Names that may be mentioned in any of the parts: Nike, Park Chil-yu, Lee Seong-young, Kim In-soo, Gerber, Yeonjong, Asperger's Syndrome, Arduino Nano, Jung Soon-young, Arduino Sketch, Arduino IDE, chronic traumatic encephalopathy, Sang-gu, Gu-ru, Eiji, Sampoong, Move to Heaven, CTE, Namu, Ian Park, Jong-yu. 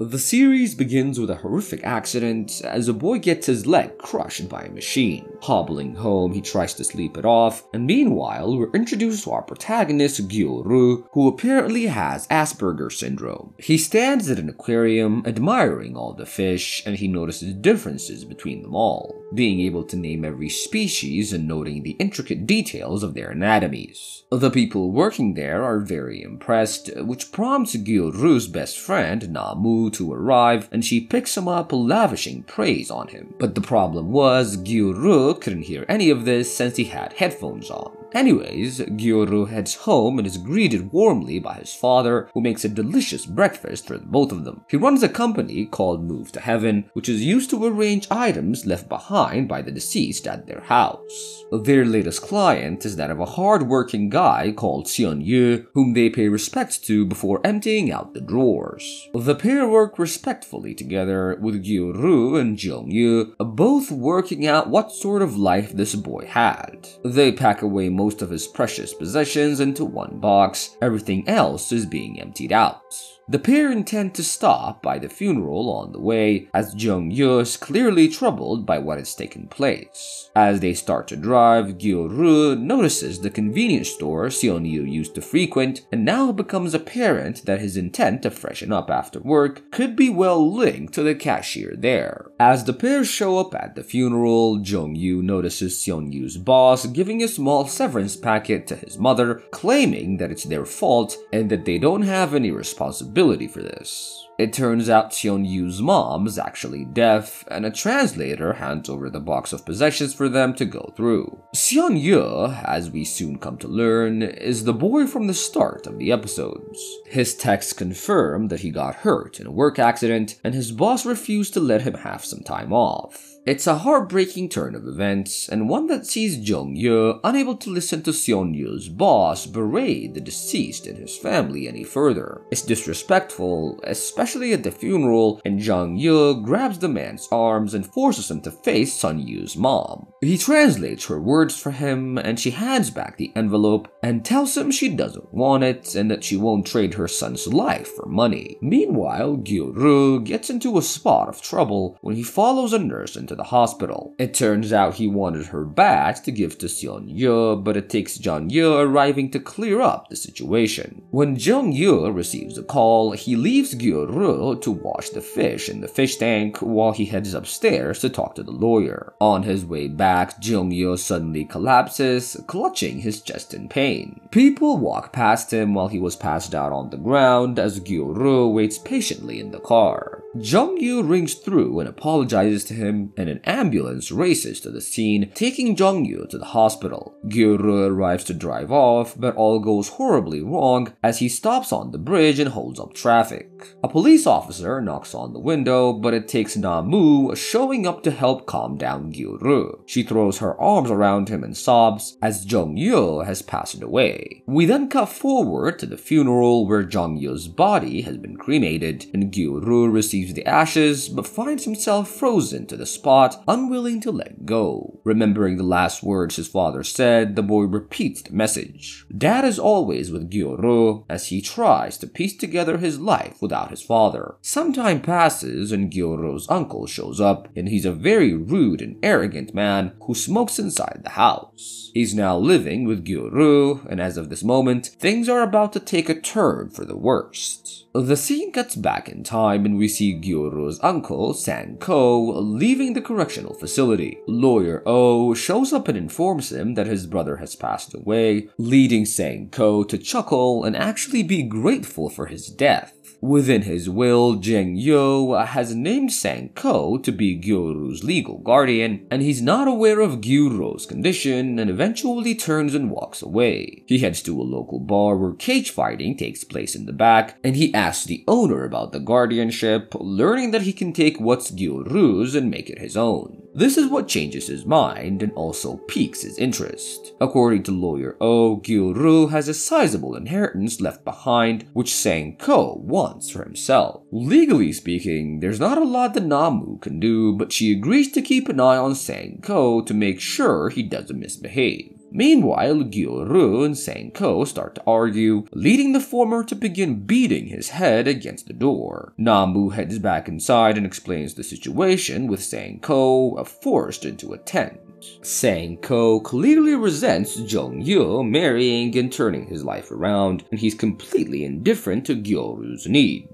The series begins with a horrific accident as a boy gets his leg crushed by a machine. Hobbling home, he tries to sleep it off, and meanwhile, we're introduced to our protagonist Gu-ru, who apparently has Asperger's Syndrome. He stands at an aquarium, admiring all the fish, and he notices differences between them all, being able to name every species and noting the intricate details of their anatomies. The people working there are very impressed, which prompts Gu-ru's best friend, Namu, to arrive, and she picks him up, lavishing praise on him. But the problem was, Gu-ru couldn't hear any of this since he had headphones on. Anyways, Gu-ru heads home and is greeted warmly by his father, who makes a delicious breakfast for the both of them. He runs a company called Move to Heaven, which is used to arrange items left behind by the deceased at their house. Their latest client is that of a hard-working guy called Seon-yu, whom they pay respects to before emptying out the drawers. The pair work respectfully together, with Gu-ru and Jung-yu both working out what sort of life this boy had. They pack away most of his precious possessions into one box, everything else is being emptied out. The pair intend to stop by the funeral on the way, as Jung-yu is clearly troubled by what has taken place. As they start to drive, Gu-ru notices the convenience store Seon-yu used to frequent, and now becomes apparent that his intent to freshen up after work could be well linked to the cashier there. As the pair show up at the funeral, Jung-yu notices Seon-yu's boss giving a small severance packet to his mother, claiming that it's their fault and that they don't have any responsibility for this. It turns out Seon-yu's mom is actually deaf, and a translator hands over the box of possessions for them to go through. Seon-yu, as we soon come to learn, is the boy from the start of the episodes. His texts confirm that he got hurt in a work accident, and his boss refused to let him have some time off. It's a heartbreaking turn of events, and one that sees Jung-yu unable to listen to Seon-yu's boss berate the deceased and his family any further. It's disrespectful, especially at the funeral, and Jung-yu grabs the man's arms and forces him to face Sun-yu's mom. He translates her words for him, and she hands back the envelope and tells him she doesn't want it and that she won't trade her son's life for money. Meanwhile, Gu-ru gets into a spot of trouble when he follows a nurse into the hospital. It turns out he wanted her badge to give to Seon-yu, but it takes Jung-yu arriving to clear up the situation. When Jung-yu receives a call, he leaves Gu-ru to wash the fish in the fish tank while he heads upstairs to talk to the lawyer. On his way back, Jung-yu suddenly collapses, clutching his chest in pain. People walk past him while he was passed out on the ground as Gu-ru waits patiently in the car. Jung-yu rings through and apologizes to him, and an ambulance races to the scene, taking Jung-yu to the hospital. Gu-ru arrives to drive off, but all goes horribly wrong as he stops on the bridge and holds up traffic. A police officer knocks on the window, but it takes Namu showing up to help calm down Gu-ru. She throws her arms around him and sobs as Jung-yu has passed away. We then cut forward to the funeral where Jung-yu's body has been cremated, and Gu-ru receives the ashes but finds himself frozen to the spot, unwilling to let go. Remembering the last words his father said, the boy repeats the message. Dad is always with Gu-ru as he tries to piece together his life without his father. Some time passes and Gu-ru's uncle shows up, and he's a very rude and arrogant man who smokes inside the house. He's now living with Gu-ru, and as of this moment, things are about to take a turn for the worst. The scene cuts back in time and we see Gu-ru's uncle, Sang-gu, leaving the correctional facility. Lawyer Oh shows up and informs him that his brother has passed away, leading Sang-gu to chuckle and actually be grateful for his death. Within his will, Jung-yu has named Sang-gu to be Gu-ru's legal guardian, and he's not aware of Gu-ru's condition and eventually turns and walks away. He heads to a local bar where cage fighting takes place in the back, and he asks the owner about the guardianship, learning that he can take what's Gu-ru's and make it his own. This is what changes his mind and also piques his interest. According to Lawyer Oh, Gu-ru has a sizable inheritance left behind, which Sang-gu wants for himself. Legally speaking, there's not a lot that Namu can do, but she agrees to keep an eye on Sang-gu to make sure he doesn't misbehave. Meanwhile, Gu-ru and Sang-gu start to argue, leading the former to begin beating his head against the door. Namu heads back inside and explains the situation, with Sang-gu forced into a tent. Sang-gu clearly resents Jung-yu marrying and turning his life around, and he's completely indifferent to Gyoru's needs.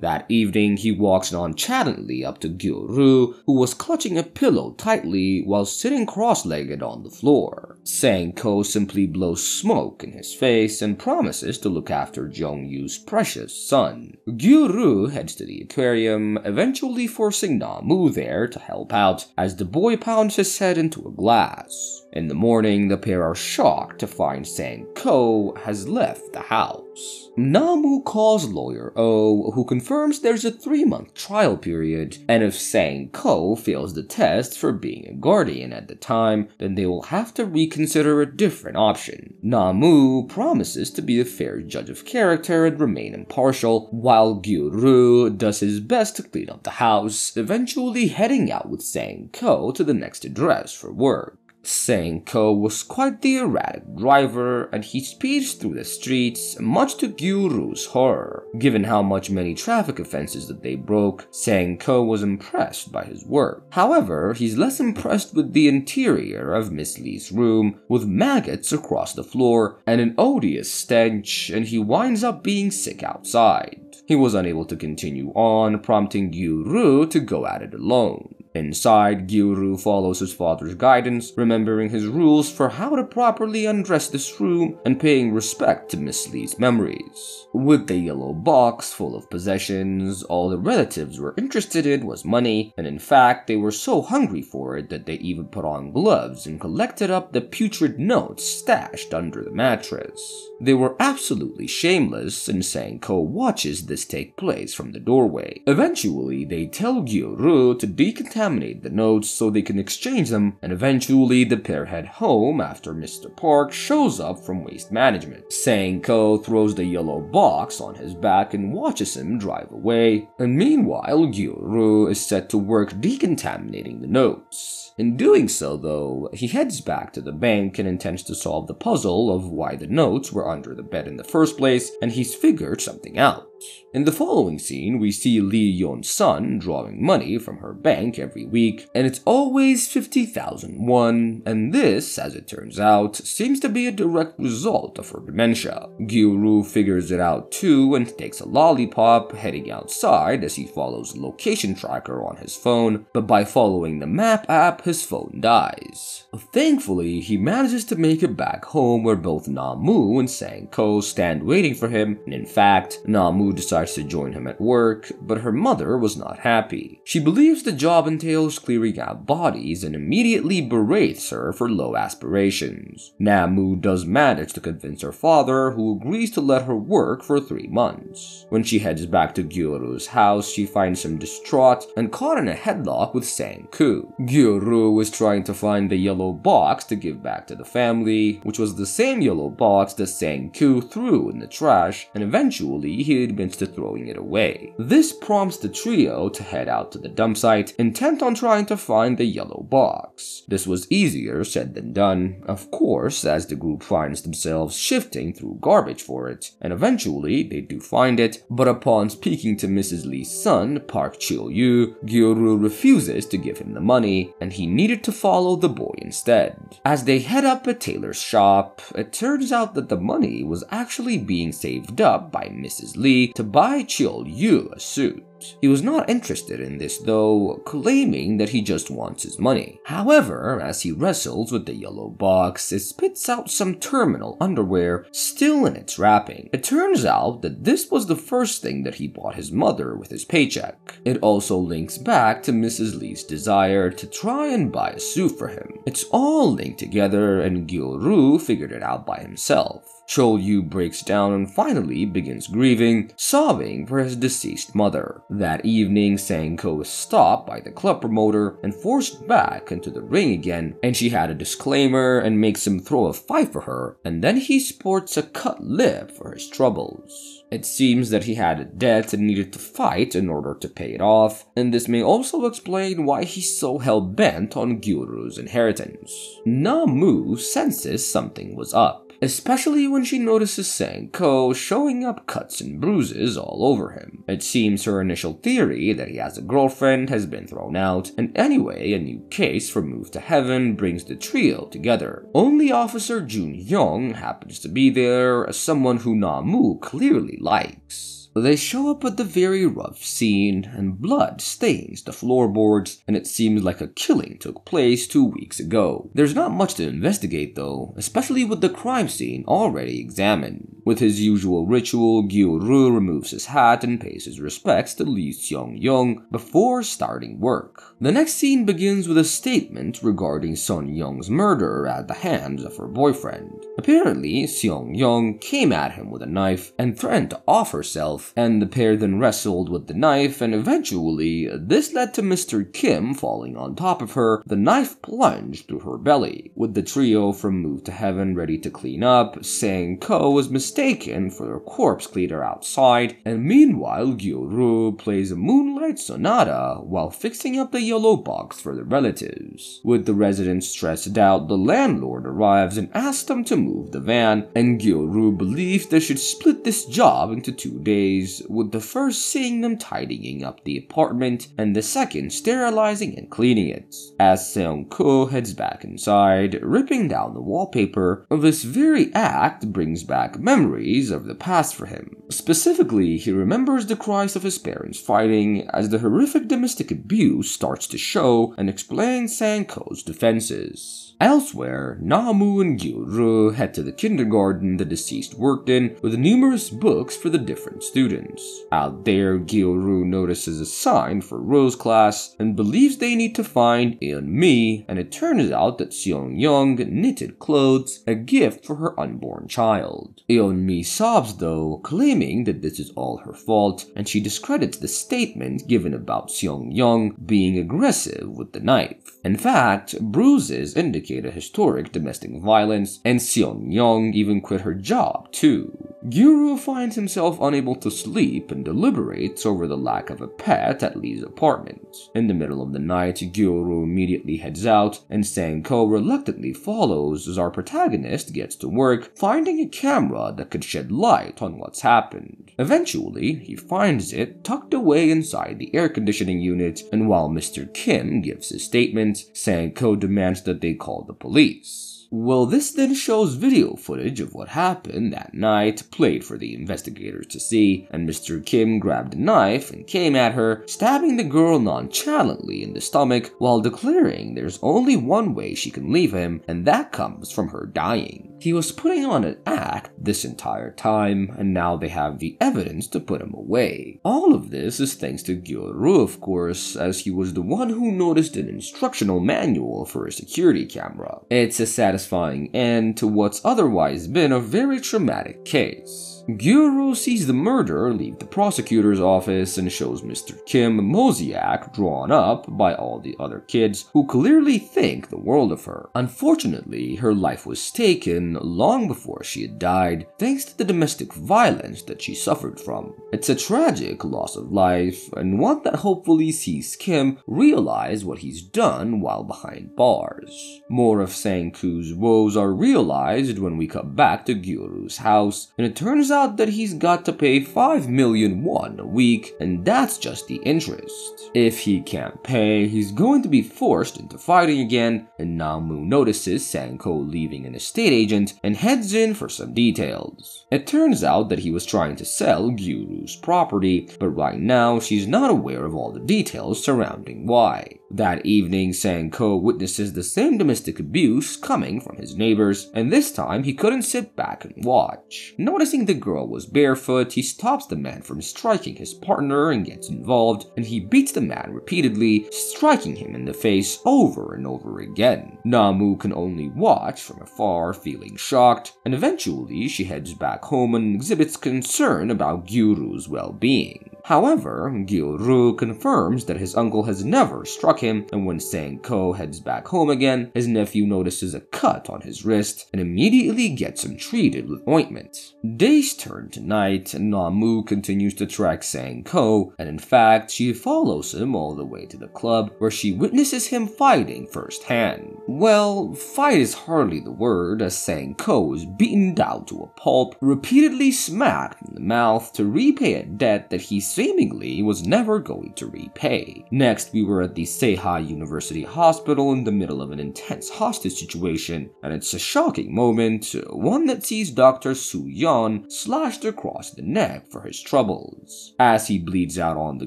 That evening, he walks nonchalantly up to Gu-ru, who was clutching a pillow tightly while sitting cross-legged on the floor. Sang-gu simply blows smoke in his face and promises to look after Jung-yu's precious son. Gu-ru heads to the aquarium, eventually forcing Namu there to help out as the boy pounds his head into a glass. In the morning, the pair are shocked to find Sang-gu has left the house. Namu calls Lawyer Oh, who confirms there's a 3-month trial period, and if Sang-gu fails the test for being a guardian at the time, then they will have to reconsider a different option. Namu promises to be a fair judge of character and remain impartial, while Gu-ru does his best to clean up the house, eventually heading out with Sang-gu to the next address for work. Sang-gu was quite the erratic driver, and he speeds through the streets, much to Gu-ru's horror. Given how much many traffic offenses that they broke, Sang-gu was impressed by his work. However, he's less impressed with the interior of Miss Lee's room, with maggots across the floor and an odious stench, and he winds up being sick outside. He was unable to continue on, prompting Gu-ru to go at it alone. Inside, Gu-ru follows his father's guidance, remembering his rules for how to properly undress this room and paying respect to Miss Lee's memories. With the yellow box full of possessions, all the relatives were interested in was money, and in fact, they were so hungry for it that they even put on gloves and collected up the putrid notes stashed under the mattress. They were absolutely shameless, and Sang-gu watches this take place from the doorway. Eventually, they tell Gu-ru to decontaminate the notes so they can exchange them, and eventually the pair head home after Mr. Park shows up from waste management. Sang-gu throws the yellow box on his back and watches him drive away, and meanwhile Gu-ru is set to work decontaminating the notes. In doing so though, he heads back to the bank and intends to solve the puzzle of why the notes were under the bed in the first place, and he's figured something out. In the following scene, we see Lee Yeon's son drawing money from her bank every week, and it's always 50,000 won, and this, as it turns out, seems to be a direct result of her dementia. Gu-ru figures it out too and takes a lollipop, heading outside as he follows a location tracker on his phone, but by following the map app, his phone dies. Thankfully, he manages to make it back home where both Namu and Sang-gu stand waiting for him, and in fact, Namu decides to join him at work, but her mother was not happy. She believes the job entails clearing out bodies and immediately berates her for low aspirations. Namu does manage to convince her father, who agrees to let her work for 3 months. When she heads back to Gu-ru's house, she finds him distraught and caught in a headlock with Sang-gu. Gu-ru is trying to find the yellow box to give back to the family, which was the same yellow box that Sang-gu threw in the trash, and eventually he admits to throwing it away. This prompts the trio to head out to the dump site, intent on trying to find the yellow box. This was easier said than done, of course, as the group finds themselves shifting through garbage for it, and eventually they do find it, but upon speaking to Mrs. Lee's son, Park Chil-yu, Gu-ru refuses to give him the money, and he needed to follow the boy instead. As they head up a tailor's shop, it turns out that the money was actually being saved up by Mrs. Lee to buy Chil-yu a suit. He was not interested in this though, claiming that he just wants his money. However, as he wrestles with the yellow box, it spits out some terminal underwear still in its wrapping. It turns out that this was the first thing that he bought his mother with his paycheck. It also links back to Mrs. Lee's desire to try and buy a suit for him. It's all linked together, and Gu-ru figured it out by himself. Chil-yu breaks down and finally begins grieving, sobbing for his deceased mother. That evening, Sang-gu was stopped by the club promoter and forced back into the ring again, and she had a disclaimer and makes him throw a fight for her, and then he sports a cut lip for his troubles. It seems that he had a debt and needed to fight in order to pay it off, and this may also explain why he's so hell-bent on Gu-ru's inheritance. Na-mu senses something was up, especially when she notices Sang-gu showing up cuts and bruises all over him. It seems her initial theory that he has a girlfriend has been thrown out, and anyway, a new case for Move to Heaven brings the trio together. Only Officer Jun-young happens to be there as someone who Na-mu clearly likes. They show up at the very rough scene, and blood stains the floorboards, and it seems like a killing took place 2 weeks ago. There's not much to investigate though, especially with the crime scene already examined. With his usual ritual, Gu-ru removes his hat and pays his respects to Lee Seong-young before starting work. The next scene begins with a statement regarding Sun Young's murder at the hands of her boyfriend. Apparently, Seong-young came at him with a knife and threatened to off herself, and the pair then wrestled with the knife, and eventually, this led to Mr. Kim falling on top of her. The knife plunged through her belly. With the trio from Move to Heaven ready to clean up, Sang-gu was mistaken for a corpse cleaner outside, and meanwhile Gu-ru plays a Moonlight Sonata while fixing up the yellow box for the relatives. With the residents stressed out, the landlord arrives and asks them to move the van, and Gu-ru believes they should split this job into 2 days, with the first seeing them tidying up the apartment and the second sterilizing and cleaning it. As Sang-gu heads back inside, ripping down the wallpaper, this very act brings back memories of the past for him. Specifically, he remembers the cries of his parents fighting as the horrific domestic abuse starts to show and explains Sang-gu's defenses. Elsewhere, Na-mu and Gu-ru head to the kindergarten the deceased worked in with numerous books for the different students. Out there, Gu-ru notices a sign for Rose class and believes they need to find Eun-mi, and it turns out that Seong-young knitted clothes, a gift for her unborn child. Eun-mi sobs though, claiming that this is all her fault, and she discredits the statement given about Seong-young being aggressive with the knife. In fact, bruises indicate a historic domestic violence, and Seong-young even quit her job too. Gu-ru finds himself unable to sleep and deliberates over the lack of a pet at Lee's apartment. In the middle of the night, Gu-ru immediately heads out, and Sang-gu reluctantly follows as our protagonist gets to work, finding a camera that could shed light on what's happened. Eventually, he finds it tucked away inside the air conditioning unit, and while Mr. Kim gives his statement, Sang-gu demands that they call the police. Well, this then shows video footage of what happened that night, played for the investigators to see, and Mr. Kim grabbed a knife and came at her, stabbing the girl nonchalantly in the stomach while declaring there's only one way she can leave him, and that comes from her dying. He was putting on an act this entire time, and now they have the evidence to put him away. All of this is thanks to Gu-ru, of course, as he was the one who noticed an instructional manual for a security camera. It's a satisfying end to what's otherwise been a very traumatic case. Gu-ru sees the murder leave the prosecutor's office and shows Mr. Kim a mosaic drawn up by all the other kids who clearly think the world of her. Unfortunately, her life was taken long before she had died, thanks to the domestic violence that she suffered from. It's a tragic loss of life, and one that hopefully sees Kim realize what he's done while behind bars. More of Sang-gu's woes are realized when we come back to Gu-ru's house, and it turns out that he's got to pay 5 million won a week, and that's just the interest. If he can't pay, he's going to be forced into fighting again, and Na-mu notices Sang-gu leaving an estate agent and heads in for some details. It turns out that he was trying to sell Gu-ru's property, but right now she's not aware of all the details surrounding why. That evening, Sang-gu witnesses the same domestic abuse coming from his neighbors, and this time he couldn't sit back and watch. Noticing the girl was barefoot, he stops the man from striking his partner and gets involved, and he beats the man repeatedly, striking him in the face over and over again. Na-mu can only watch from afar, feeling shocked, and eventually she heads back home and exhibits concern about Gu-ru's well-being. However, Gu-ru confirms that his uncle has never struck him, and when Sang-gu heads back home again, his nephew notices a cut on his wrist and immediately gets him treated with ointment. Days turn to night, and Na-mu continues to track Sang-gu, and in fact, she follows him all the way to the club, where she witnesses him fighting firsthand. Well, fight is hardly the word, as Sang-gu is beaten down to a pulp, repeatedly smacked in the mouth to repay a debt that he seemingly was never going to repay. Next, we were at the Seihai University Hospital in the middle of an intense hostage situation, and it's a shocking moment, one that sees Dr. Su-yeon slashed across the neck for his troubles. As he bleeds out on the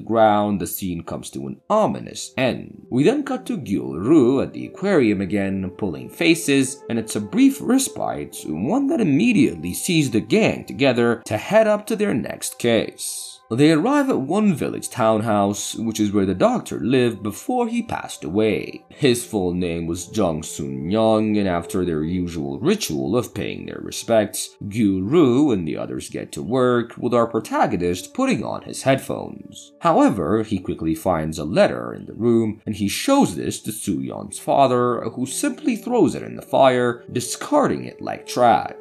ground, the scene comes to an ominous end. We then cut to Gu-ru at the aquarium again, pulling faces, and it's a brief respite, one that immediately sees the gang together to head up to their next case. They arrive at one village townhouse, which is where the doctor lived before he passed away. His full name was Jung Soon-young, and after their usual ritual of paying their respects, Gu-ru and the others get to work, with our protagonist putting on his headphones. However, he quickly finds a letter in the room, and he shows this to Soo-yeon's father, who simply throws it in the fire, discarding it like trash.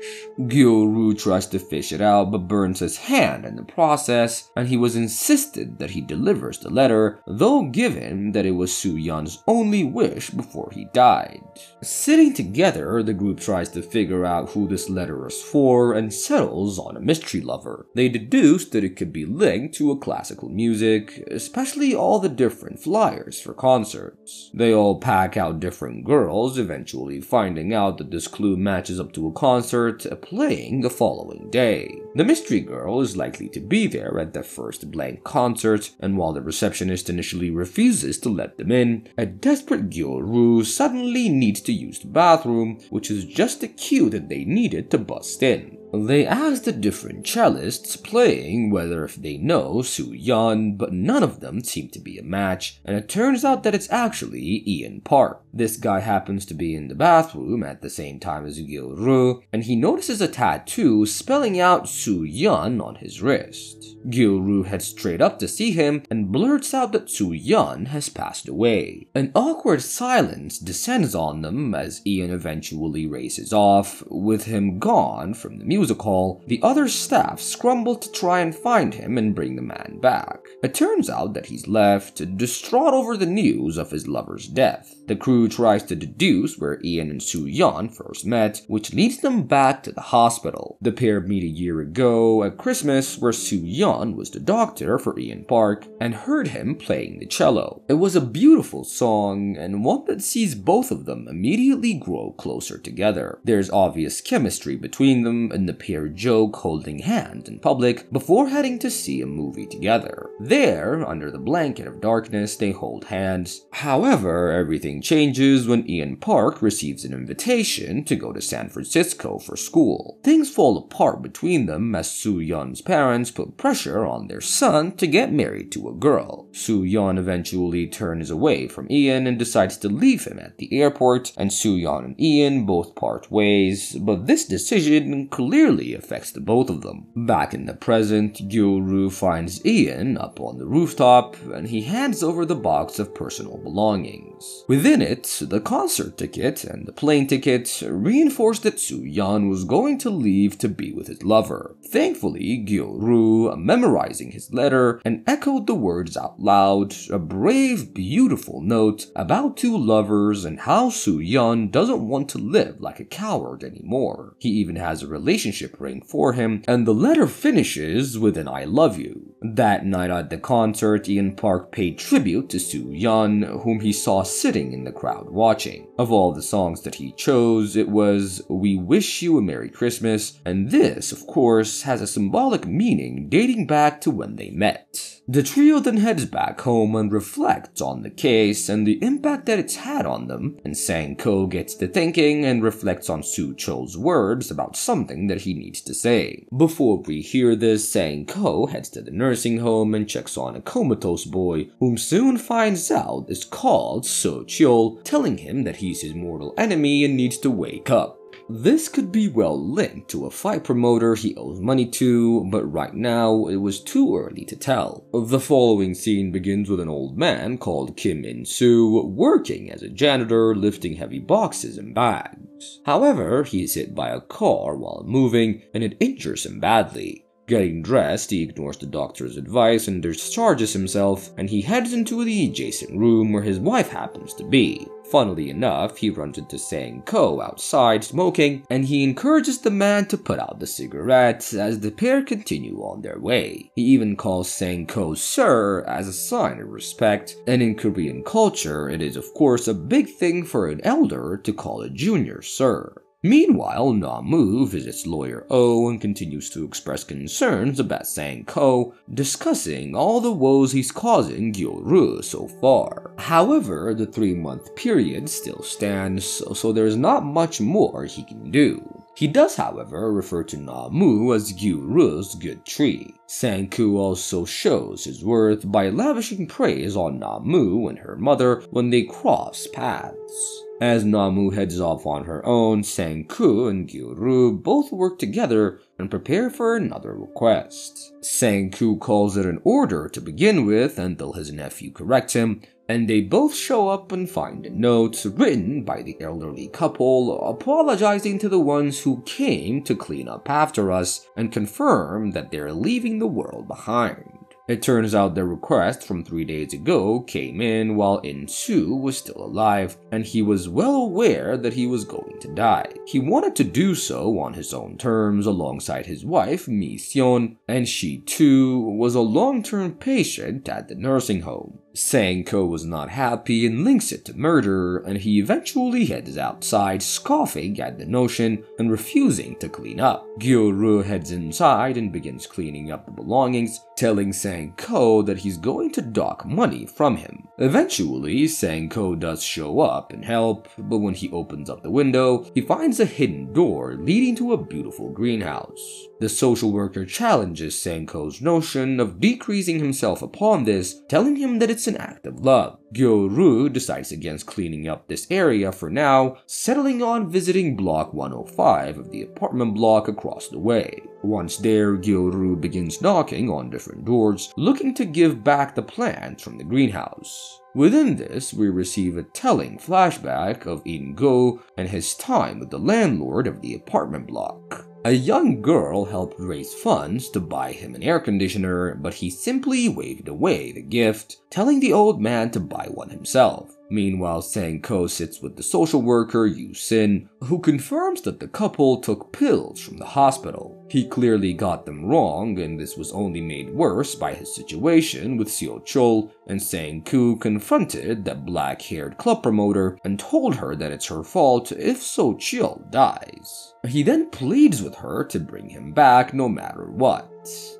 Gu-ru tries to fish it out, but burns his hand in the process, and he was insisted that he delivers the letter, though given that it was Soo-yeon's only wish before he died. Sitting together, the group tries to figure out who this letter is for and settles on a mystery lover. They deduce that it could be linked to a classical music, especially all the different flyers for concerts. They all pack out different girls, eventually finding out that this clue matches up to a concert playing the following day. The mystery girl is likely to be there at the first blank concert, and while the receptionist initially refuses to let them in, a desperate Gu-ru suddenly needs to use the bathroom, which is just the cue that they needed to bust in. They ask the different cellists playing whether if they know Soo-yeon, but none of them seem to be a match, and it turns out that it's actually Ian Park. This guy happens to be in the bathroom at the same time as Gu-ru, and he notices a tattoo spelling out Soo-yeon on his wrist. Gu-ru heads straight up to see him and blurts out that Soo-yeon has passed away. An awkward silence descends on them as Ian eventually races off, with him gone from the music hall. The other staff scramble to try and find him and bring the man back. It turns out that he's left, distraught over the news of his lover's death. The crew tries to deduce where Ian and Soo-yeon first met, which leads them back to the hospital. The pair meet a year ago at Christmas, where Soo-yeon was the doctor for Ian Park and heard him playing the cello. It was a beautiful song, and one that sees both of them immediately grow closer together. There's obvious chemistry between them, and the pair joke holding hands in public before heading to see a movie together. There, under the blanket of darkness, they hold hands. However, everything changes when Ian Park receives an invitation to go to San Francisco for school. Things fall apart between them as Soo-yeon's parents put pressure on their son to get married to a girl. Soo-yeon eventually turns away from Ian and decides to leave him at the airport, and Soo-yeon and Ian both part ways, but this decision clearly affects the both of them. Back in the present, Gu-ru finds Ian up on the rooftop, and he hands over the box of personal belongings. Within it, the concert ticket and the plane ticket reinforce that Soo-yeon was going to leave to be with his lover. Thankfully, Gu-ru, memorizing his letter, and echoed the words out loud, a brave, beautiful note about two lovers and how Soo-yeon doesn't want to live like a coward anymore. He even has a relationship ring for him, and the letter finishes with an I love you. That night at the concert, Ian Park paid tribute to Soo-yeon, whom he saw sitting in the crowd watching. Of all the songs that he chose, it was We Wish You a Merry Christmas, and this, of course, has a symbolic meaning dating back to when they met. The trio then heads back home and reflects on the case and the impact that it's had on them, and Sang-gu gets to thinking and reflects on Soo-cho's words about something that he needs to say. Before we hear this, Sang-gu heads to the nursing home and checks on a comatose boy, whom soon finds out is called Soo-cheol, telling him that he's his mortal enemy and needs to wake up. This could be well linked to a fight promoter he owes money to, but right now it was too early to tell. The following scene begins with an old man called Kim In-soo working as a janitor lifting heavy boxes and bags. However, he is hit by a car while moving and it injures him badly. Getting dressed, he ignores the doctor's advice and discharges himself, and he heads into the adjacent room where his wife happens to be. Funnily enough, he runs into Sang-gu outside smoking, and he encourages the man to put out the cigarettes as the pair continue on their way. He even calls Sang-gu sir as a sign of respect, and in Korean culture, it is of course a big thing for an elder to call a junior sir. Meanwhile, Na-mu visits lawyer Oh and continues to express concerns about Sang-gu, discussing all the woes he's causing Gu-ru so far. However, the 3-month period still stands, so there's not much more he can do. He does, however, refer to Na-mu as Gu-ru's good tree. Sang-gu also shows his worth by lavishing praise on Na-mu and her mother when they cross paths. As Na-mu heads off on her own, Sang-gu and Gu-ru both work together and prepare for another request. Sang-gu calls it an order to begin with until his nephew corrects him, and they both show up and find a note written by the elderly couple apologizing to the ones who came to clean up after us and confirm that they're leaving the world behind. It turns out their request from 3 days ago came in while In-soo was still alive, and he was well aware that he was going to die. He wanted to do so on his own terms alongside his wife Mi-seon, and she too was a long-term patient at the nursing home. Sang-gu was not happy and links it to murder, and he eventually heads outside scoffing at the notion and refusing to clean up. Gu-ru heads inside and begins cleaning up the belongings, telling Sang-gu that he's going to dock money from him. Eventually, Sang-gu does show up and help, but when he opens up the window, he finds a hidden door leading to a beautiful greenhouse. The social worker challenges Sang-gu's notion of decreasing himself upon this, telling him that it's an act of love. Gu-ru decides against cleaning up this area for now, settling on visiting block 105 of the apartment block across the way. Once there, Gu-ru begins knocking on different doors, looking to give back the plants from the greenhouse. Within this, we receive a telling flashback of In-go and his time with the landlord of the apartment block. A young girl helped raise funds to buy him an air conditioner, but he simply waved away the gift, telling the old man to buy one himself. Meanwhile, Sang-gu sits with the social worker Yu-sin, who confirms that the couple took pills from the hospital. He clearly got them wrong, and this was only made worse by his situation with Seo-chol, and Sang-gu confronted that black-haired club promoter and told her that it's her fault if Seo-chol dies. He then pleads with her to bring him back no matter what.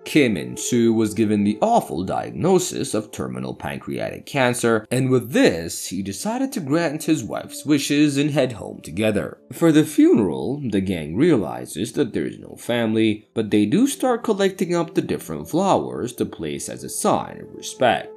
Kim In-soo was given the awful diagnosis of terminal pancreatic cancer, and with this, he decided to grant his wife's wishes and head home together. For the funeral, the gang realizes that there is no family, but they do start collecting up the different flowers to place as a sign of respect.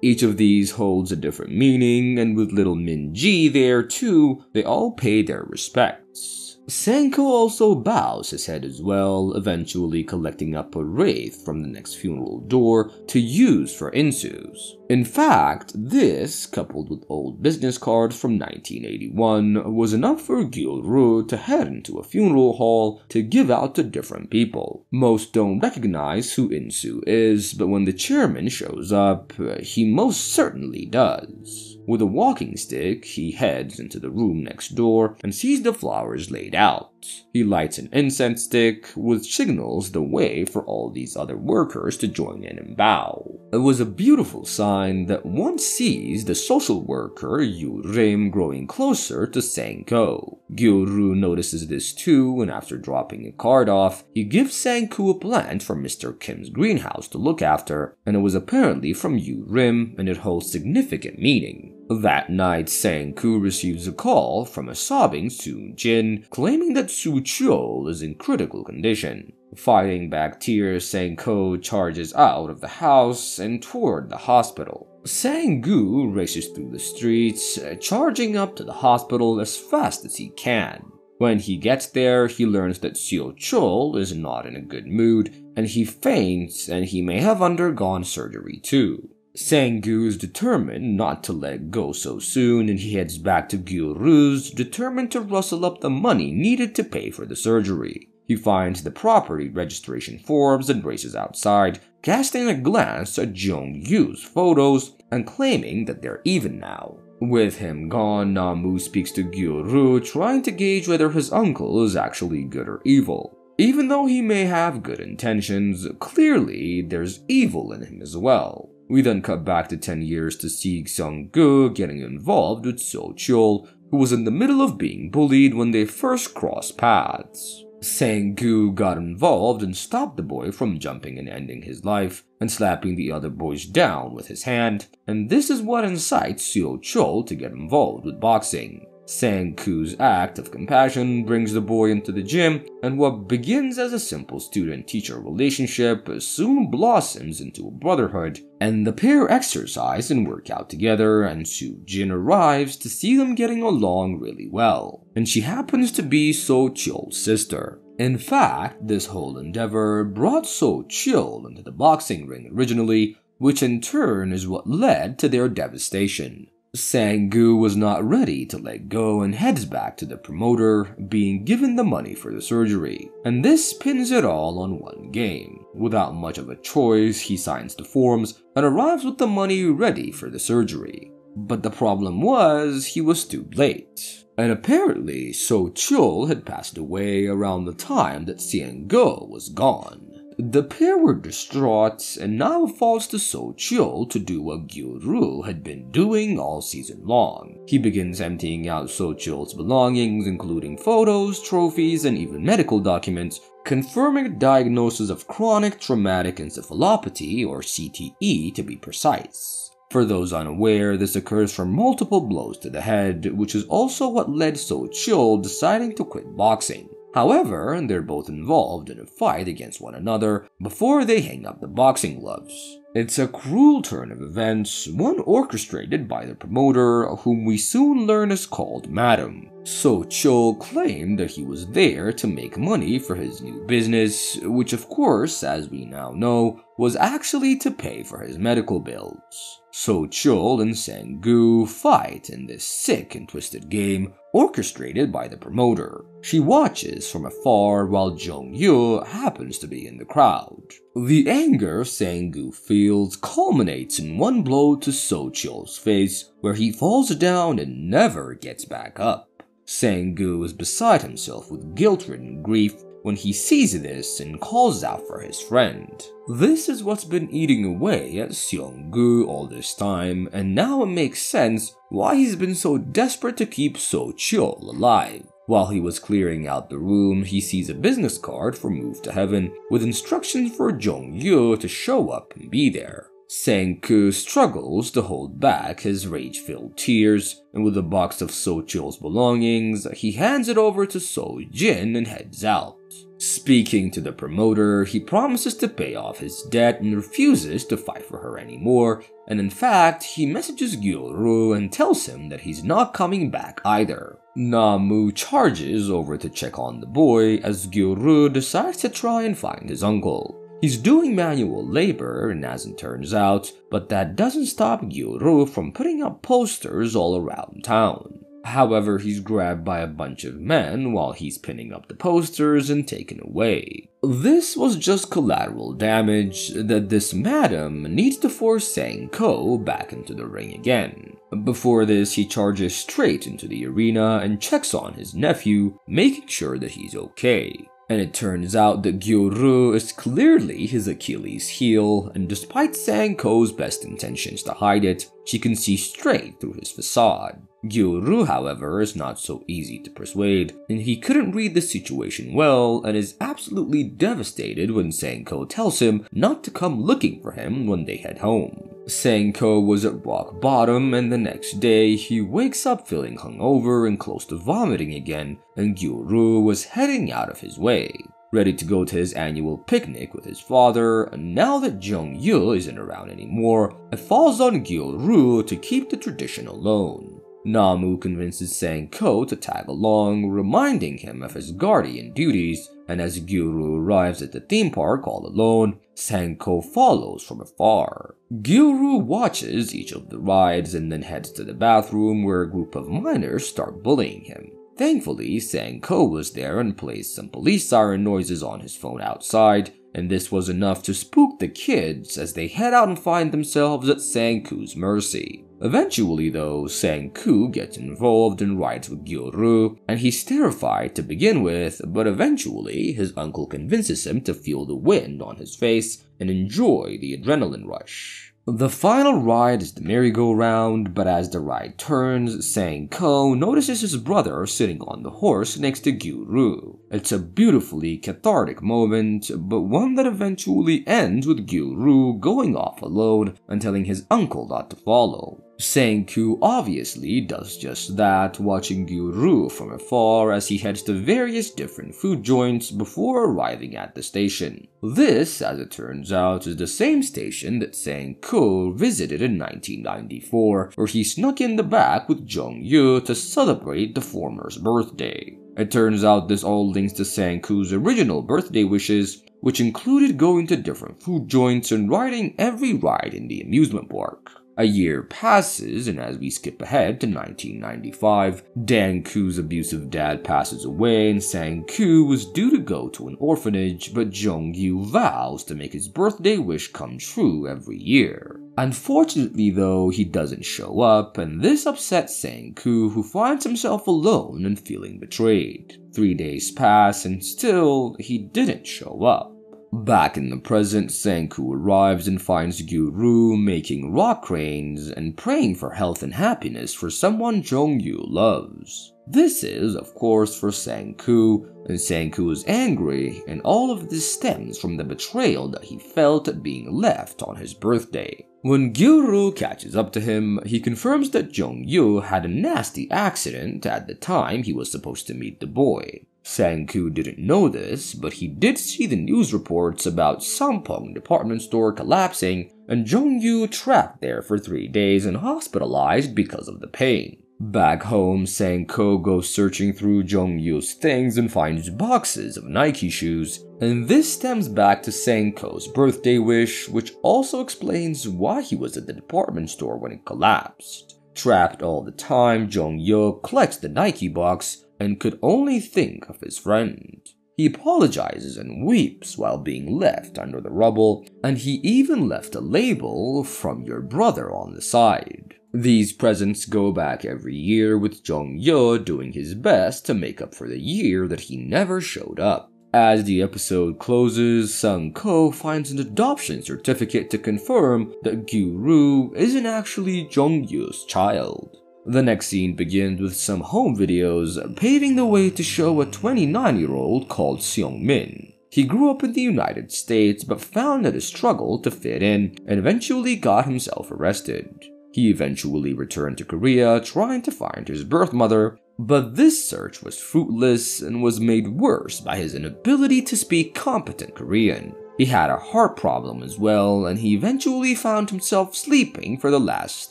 Each of these holds a different meaning, and with little Min-ji there too, they all pay their respects. Sang-gu also bows his head as well, eventually collecting up a wreath from the next funeral door to use for In-soo's. In fact, this, coupled with old business cards from 1981, was enough for Gu-ru to head into a funeral hall to give out to different people. Most don't recognize who In-soo is, but when the chairman shows up, he most certainly does. With a walking stick, he heads into the room next door and sees the flowers laid out. He lights an incense stick, which signals the way for all these other workers to join in and bow. It was a beautiful sign that one sees the social worker Yu-rim growing closer to Sang-gu. Gu-ru notices this too, and after dropping a card off, he gives Sang-gu a plant from Mr. Kim's greenhouse to look after, and it was apparently from Yu-rim, and it holds significant meaning. That night, Sang-gu receives a call from a sobbing Soo-jin, claiming that Soo-chol is in critical condition. Fighting back tears, Sang-gu charges out of the house and toward the hospital. Sang-gu races through the streets, charging up to the hospital as fast as he can. When he gets there, he learns that Seo Chul is not in a good mood, and he faints, and he may have undergone surgery too. Sang-gu is determined not to let go so soon, and he heads back to Gu-ru's, determined to rustle up the money needed to pay for the surgery. He finds the property registration forms and races outside, casting a glance at Jong-yu's photos and claiming that they're even now. With him gone, Namu speaks to Gu-ru, trying to gauge whether his uncle is actually good or evil. Even though he may have good intentions, clearly there's evil in him as well. We then cut back to 10 years to see Sang-gu getting involved with Seo Chul, who was in the middle of being bullied when they first crossed paths. Sang-gu got involved and stopped the boy from jumping and ending his life, and slapping the other boys down with his hand, and this is what incites Seo Chul to get involved with boxing. Sang-gu's act of compassion brings the boy into the gym, and what begins as a simple student-teacher relationship soon blossoms into a brotherhood, and the pair exercise and work out together, and Soo-jin arrives to see them getting along really well, and she happens to be Seo Chul's sister. In fact, this whole endeavor brought Seo Chul into the boxing ring originally, which in turn is what led to their devastation. Sang-gu was not ready to let go and heads back to the promoter, being given the money for the surgery, and this pins it all on one game. Without much of a choice, he signs the forms and arrives with the money ready for the surgery. But the problem was, he was too late, and apparently Seo Chul had passed away around the time that Sang-gu was gone. The pair were distraught, and now falls to Seo Chul to do what Gu-ru had been doing all season long. He begins emptying out Seo Chul's belongings, including photos, trophies, and even medical documents, confirming a diagnosis of chronic traumatic encephalopathy, or CTE to be precise. For those unaware, this occurs from multiple blows to the head, which is also what led Seo Chul deciding to quit boxing. However, they're both involved in a fight against one another before they hang up the boxing gloves. It's a cruel turn of events, one orchestrated by the promoter, whom we soon learn is called Madam. Seo Chul claimed that he was there to make money for his new business, which of course, as we now know, was actually to pay for his medical bills. Seo Chul and Sang-gu fight in this sick and twisted game, orchestrated by the promoter. She watches from afar while Jong-yu happens to be in the crowd. The anger Sang-gu feels culminates in one blow to Seo Chul's face, where he falls down and never gets back up. Sang-gu is beside himself with guilt-ridden grief when he sees this and calls out for his friend. This is what's been eating away at Sang-gu all this time, and now it makes sense why he's been so desperate to keep Seo Chul alive. While he was clearing out the room, he sees a business card for Move to Heaven with instructions for Jong-yu to show up and be there. Sang-gu struggles to hold back his rage-filled tears, and with a box of Seo Chul's belongings, he hands it over to Seo-jin and heads out. Speaking to the promoter, he promises to pay off his debt and refuses to fight for her anymore, and in fact, he messages Gu-ru and tells him that he's not coming back either. Namu charges over to check on the boy as Gu-ru decides to try and find his uncle. He's doing manual labor, and as it turns out, but that doesn't stop Gu-ru from putting up posters all around town. However, he's grabbed by a bunch of men while he's pinning up the posters and taken away. This was just collateral damage that this madam needs to force Sang-gu back into the ring again. Before this, he charges straight into the arena and checks on his nephew, making sure that he's okay. And it turns out that Gu-ru is clearly his Achilles heel, and despite Sang-gu's best intentions to hide it, she can see straight through his facade. Gu-ru, however, is not so easy to persuade, and he couldn't read the situation well and is absolutely devastated when Sang-gu tells him not to come looking for him when they head home. Sang-gu was at rock bottom, and the next day he wakes up feeling hungover and close to vomiting again, and Gu-ru was heading out of his way, ready to go to his annual picnic with his father, and now that Jong-yu isn't around anymore, it falls on Gu-ru to keep the tradition alone. Namu convinces Sang-gu to tag along, reminding him of his guardian duties, and as Gu-ru arrives at the theme park all alone, Sang-gu follows from afar. Gu-ru watches each of the rides and then heads to the bathroom where a group of minors start bullying him. Thankfully, Sang-gu was there and plays some police siren noises on his phone outside, and this was enough to spook the kids as they head out and find themselves at Sang-gu's mercy. Eventually though, Sang-gu gets involved and rides with Gu-ru, and he's terrified to begin with, but eventually his uncle convinces him to feel the wind on his face and enjoy the adrenaline rush. The final ride is the merry-go-round, but as the ride turns, Sang-gu notices his brother sitting on the horse next to Gu-ru. It's a beautifully cathartic moment, but one that eventually ends with Gu-ru going off alone and telling his uncle not to follow. Sang-gu obviously does just that, watching Gu-ru from afar as he heads to various different food joints before arriving at the station. This, as it turns out, is the same station that Sang-gu visited in 1994, where he snuck in the back with Jong-yu to celebrate the former's birthday. It turns out this all links to Sang-gu's original birthday wishes, which included going to different food joints and riding every ride in the amusement park. A year passes, and as we skip ahead to 1995, Dang-gu's abusive dad passes away and Sang-gu was due to go to an orphanage, but Jong-yu vows to make his birthday wish come true every year. Unfortunately though, he doesn't show up, and this upsets Sang-gu, who finds himself alone and feeling betrayed. 3 days pass and still, he didn't show up. Back in the present, Sang-gu arrives and finds Gu-ru making rock cranes and praying for health and happiness for someone Jong-yu loves. This is, of course, for Sang-gu, and Sang-gu is angry, and all of this stems from the betrayal that he felt at being left on his birthday. When Gu-ru catches up to him, he confirms that Jong-yu had a nasty accident at the time he was supposed to meet the boy. Sang-gu didn't know this, but he did see the news reports about Sampoong department store collapsing and Jong-yu trapped there for 3 days and hospitalized because of the pain. Back home, Sang-gu goes searching through Jong-yu's things and finds boxes of Nike shoes, and this stems back to Sang-gu's birthday wish, which also explains why he was at the department store when it collapsed. Trapped all the time, Jong-yu collects the Nike box and could only think of his friend. He apologizes and weeps while being left under the rubble, and he even left a label from your brother on the side. These presents go back every year, with Jong-yu doing his best to make up for the year that he never showed up. As the episode closes, Sang-gu finds an adoption certificate to confirm that Gu-ru isn't actually Jong-yu's child. The next scene begins with some home videos, paving the way to show a 29-year-old called Seong-min. He grew up in the United States but found that he struggled to fit in and eventually got himself arrested. He eventually returned to Korea trying to find his birth mother, but this search was fruitless and was made worse by his inability to speak competent Korean. He had a heart problem as well, and he eventually found himself sleeping for the last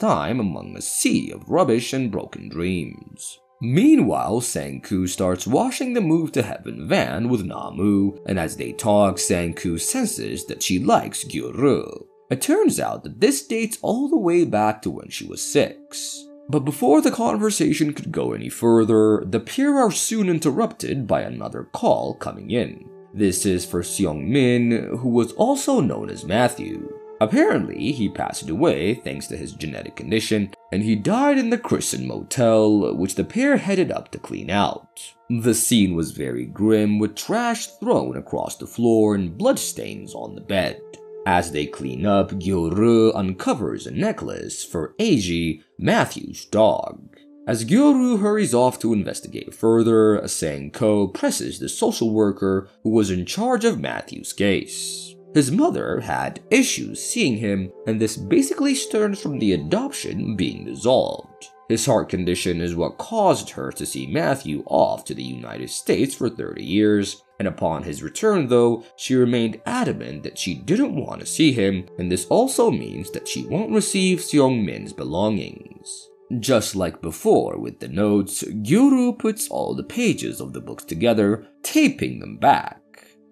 time among a sea of rubbish and broken dreams. Meanwhile, Sang-gu starts washing the Move to Heaven van with Namu, and as they talk, Sang-gu senses that she likes Gu-ru. It turns out that this dates all the way back to when she was 6. But before the conversation could go any further, the pair are soon interrupted by another call coming in. This is for Seong-min, who was also known as Matthew. Apparently, he passed away thanks to his genetic condition, and he died in the Christian motel, which the pair headed up to clean out. The scene was very grim, with trash thrown across the floor and bloodstains on the bed. As they clean up, Gu-ru uncovers a necklace for Eiji, Matthew's dog. As Gu-ru hurries off to investigate further, Sang-gu presses the social worker who was in charge of Matthew's case. His mother had issues seeing him, and this basically stems from the adoption being dissolved. His heart condition is what caused her to see Matthew off to the United States for 30 years, and upon his return though, she remained adamant that she didn't want to see him, and this also means that she won't receive Seong-min's belongings. Just like before with the notes, Gu-ru puts all the pages of the books together, taping them back.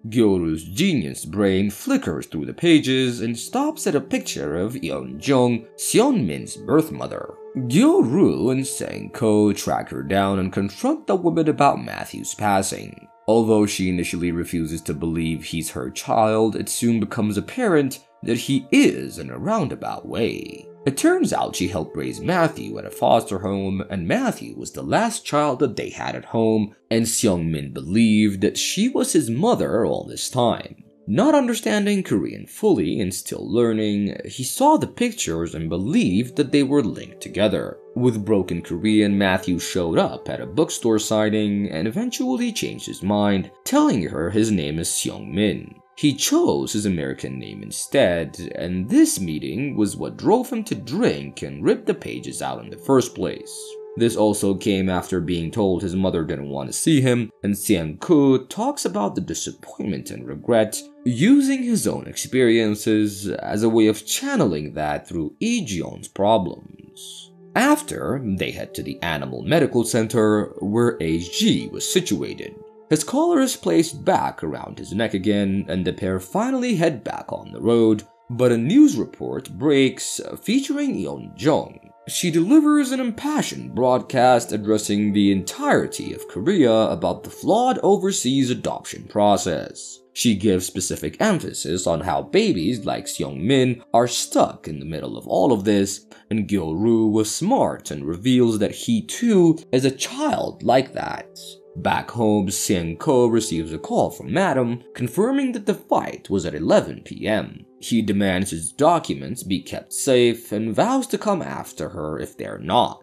Gu-ru's genius brain flickers through the pages and stops at a picture of Yeonjong, Seonmin's birth mother. Gu-ru and Sang-gu track her down and confront the woman about Matthew's passing. Although she initially refuses to believe he's her child, it soon becomes apparent that he is in a roundabout way. It turns out she helped raise Matthew at a foster home, and Matthew was the last child that they had at home, and Seongmin believed that she was his mother all this time. Not understanding Korean fully and still learning, he saw the pictures and believed that they were linked together. With broken Korean, Matthew showed up at a bookstore signing and eventually changed his mind, telling her his name is Seongmin. He chose his American name instead, and this meeting was what drove him to drink and rip the pages out in the first place. This also came after being told his mother didn't want to see him, and Sang-gu talks about the disappointment and regret, using his own experiences as a way of channeling that through Ejeon's problems. After, they head to the Animal Medical Center, where AG was situated. His collar is placed back around his neck again, and the pair finally head back on the road, but a news report breaks featuring Yeonjong. She delivers an impassioned broadcast addressing the entirety of Korea about the flawed overseas adoption process. She gives specific emphasis on how babies like Seongmin are stuck in the middle of all of this, and Gu-ru was smart and reveals that he too is a child like that. Back home, Sang-gu receives a call from Madam, confirming that the fight was at 11 p.m. He demands his documents be kept safe and vows to come after her if they're not.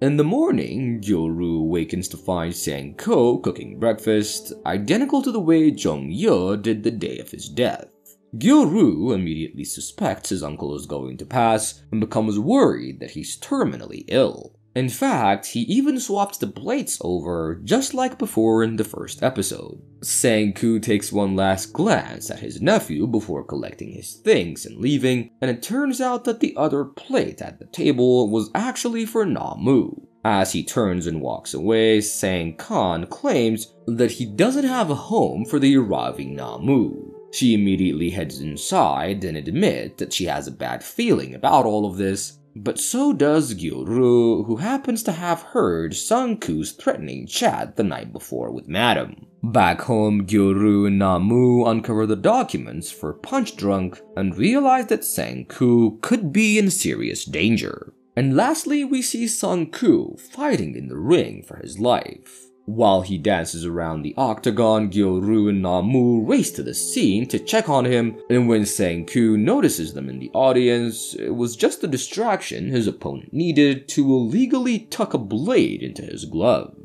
In the morning, Gu-ru awakens to find Sang-gu cooking breakfast, identical to the way Jong-yeo did the day of his death. Gu-ru immediately suspects his uncle is going to pass and becomes worried that he's terminally ill. In fact, he even swaps the plates over, just like before in the first episode. Sang-gu takes one last glance at his nephew before collecting his things and leaving, and it turns out that the other plate at the table was actually for Na-mu. As he turns and walks away, Sang-kan claims that he doesn't have a home for the arriving Na-mu. She immediately heads inside and admits that she has a bad feeling about all of this, but so does Gu-ru, who happens to have heard Sang-gu's threatening chat the night before with Madam. Back home, Gu-ru and Na-mu uncover the documents for Punch Drunk and realize that Sang-gu could be in serious danger. And lastly, we see Sang-gu fighting in the ring for his life. While he dances around the octagon, Gu-ru and Na-mu race to the scene to check on him, and when Sang-gu notices them in the audience, it was just the distraction his opponent needed to illegally tuck a blade into his glove.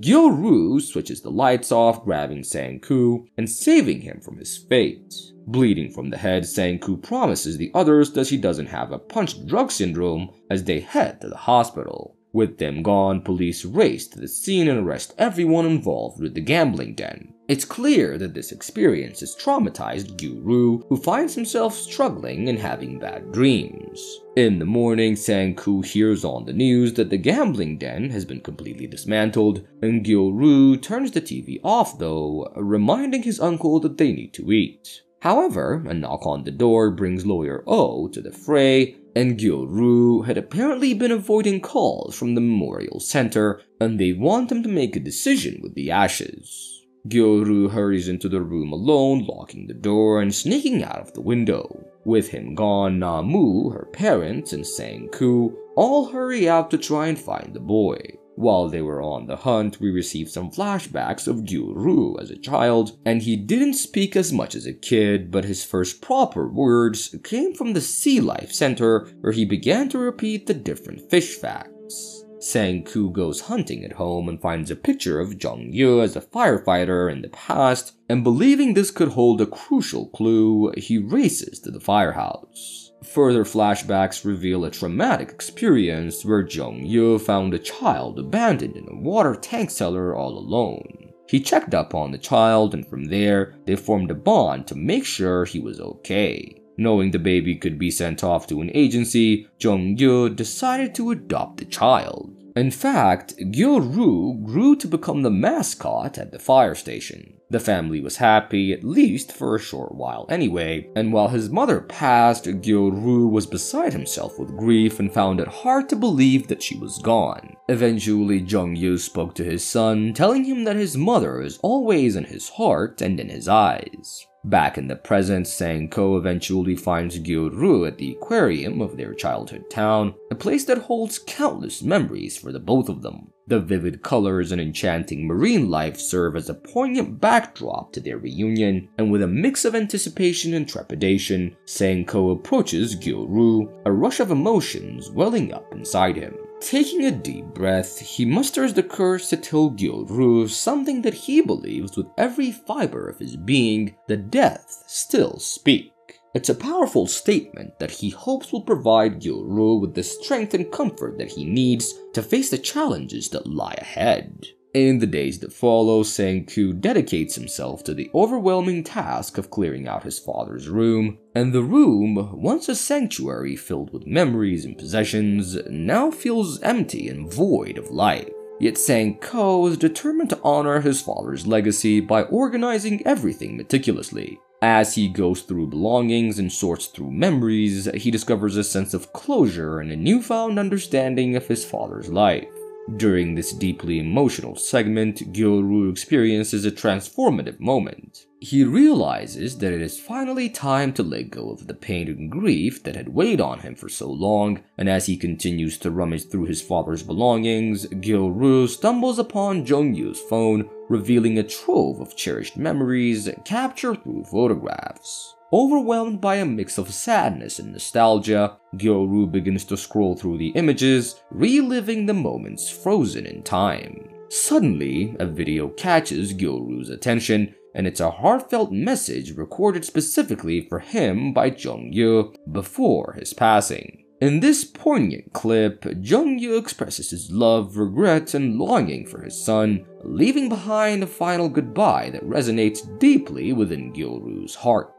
Gu-ru switches the lights off, grabbing Sang-gu and saving him from his fate. Bleeding from the head, Sang-gu promises the others that he doesn't have a punch drug syndrome as they head to the hospital. With them gone, police race to the scene and arrest everyone involved with the gambling den. It's clear that this experience has traumatized Gu-ru, who finds himself struggling and having bad dreams. In the morning, Sang-gu hears on the news that the gambling den has been completely dismantled, and Gu-ru turns the TV off though, reminding his uncle that they need to eat. However, a knock on the door brings Lawyer Oh to the fray, and Gu-ru had apparently been avoiding calls from the memorial center, and they want him to make a decision with the ashes. Gu-ru hurries into the room alone, locking the door and sneaking out of the window. With him gone, Na-mu, her parents, and Sang-gu all hurry out to try and find the boy. While they were on the hunt, we received some flashbacks of Gu-ru as a child, and he didn't speak as much as a kid, but his first proper words came from the Sea Life Center, where he began to repeat the different fish facts. Sang-gu goes hunting at home and finds a picture of Jong-yeo as a firefighter in the past, and believing this could hold a crucial clue, he races to the firehouse. Further flashbacks reveal a traumatic experience where Jong-yeo found a child abandoned in a water tank cellar all alone. He checked up on the child, and from there, they formed a bond to make sure he was okay. Knowing the baby could be sent off to an agency, Jong-yu decided to adopt the child. In fact, Gu-ru grew to become the mascot at the fire station. The family was happy, at least for a short while anyway, and while his mother passed, Gu-ru was beside himself with grief and found it hard to believe that she was gone. Eventually, Jong-yu spoke to his son, telling him that his mother is always in his heart and in his eyes. Back in the present, Sang-gu eventually finds Gu-ru at the aquarium of their childhood town, a place that holds countless memories for the both of them. The vivid colors and enchanting marine life serve as a poignant backdrop to their reunion, and with a mix of anticipation and trepidation, Sang-gu approaches Gu-ru, a rush of emotions welling up inside him. Taking a deep breath, he musters the courage to tell Gu-ru something that he believes with every fiber of his being: the dead still speak. It's a powerful statement that he hopes will provide Gu-ru with the strength and comfort that he needs to face the challenges that lie ahead. In the days that follow, Sang-gu dedicates himself to the overwhelming task of clearing out his father's room, and the room, once a sanctuary filled with memories and possessions, now feels empty and void of life. Yet Sang-gu is determined to honor his father's legacy by organizing everything meticulously. As he goes through belongings and sorts through memories, he discovers a sense of closure and a newfound understanding of his father's life. During this deeply emotional segment, Gu-ru experiences a transformative moment. He realizes that it is finally time to let go of the pain and grief that had weighed on him for so long, and as he continues to rummage through his father's belongings, Gu-ru stumbles upon Jong-yu's phone, revealing a trove of cherished memories captured through photographs. Overwhelmed by a mix of sadness and nostalgia, Gu-ru begins to scroll through the images, reliving the moments frozen in time. Suddenly, a video catches Gu-ru's attention, and it's a heartfelt message recorded specifically for him by Jong-yu before his passing. In this poignant clip, Jong-yu expresses his love, regret, and longing for his son, leaving behind a final goodbye that resonates deeply within Gu-ru's heart.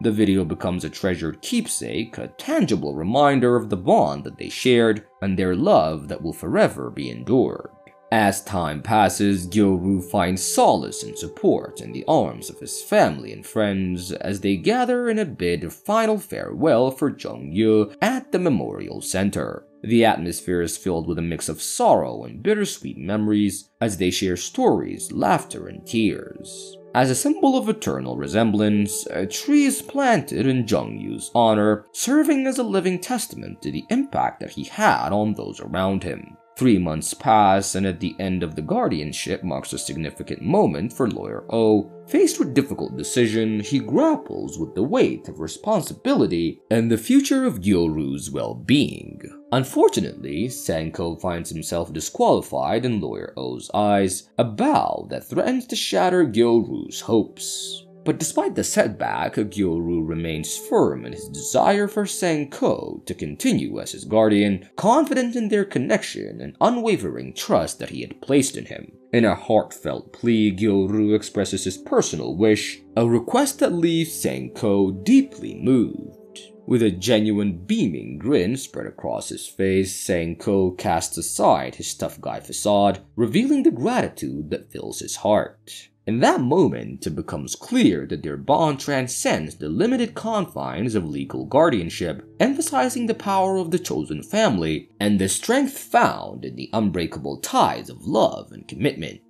The video becomes a treasured keepsake, a tangible reminder of the bond that they shared and their love that will forever be endured. As time passes, Gu-ru finds solace and support in the arms of his family and friends as they gather in a bid of final farewell for Jong-yu at the memorial center. The atmosphere is filled with a mix of sorrow and bittersweet memories as they share stories, laughter, and tears. As a symbol of eternal resemblance, a tree is planted in Jong-yu's honor, serving as a living testament to the impact that he had on those around him. 3 months pass, and at the end of the guardianship marks a significant moment for Lawyer O. Faced with difficult decision, he grapples with the weight of responsibility and the future of Gu-ru's well-being. Unfortunately, Sang-gu finds himself disqualified in Lawyer O's eyes, a bow that threatens to shatter Gu-ru's hopes. But despite the setback, Gu-ru remains firm in his desire for Sang-gu to continue as his guardian, confident in their connection and unwavering trust that he had placed in him. In a heartfelt plea, Gu-ru expresses his personal wish, a request that leaves Sang-gu deeply moved. With a genuine beaming grin spread across his face, Sang-gu casts aside his tough guy facade, revealing the gratitude that fills his heart. In that moment, it becomes clear that their bond transcends the limited confines of legal guardianship, emphasizing the power of the chosen family and the strength found in the unbreakable ties of love and commitment.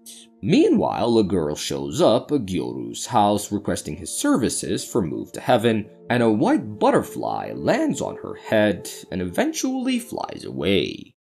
Meanwhile, a girl shows up at Gu-ru's house requesting his services for Move to Heaven, and a white butterfly lands on her head and eventually flies away.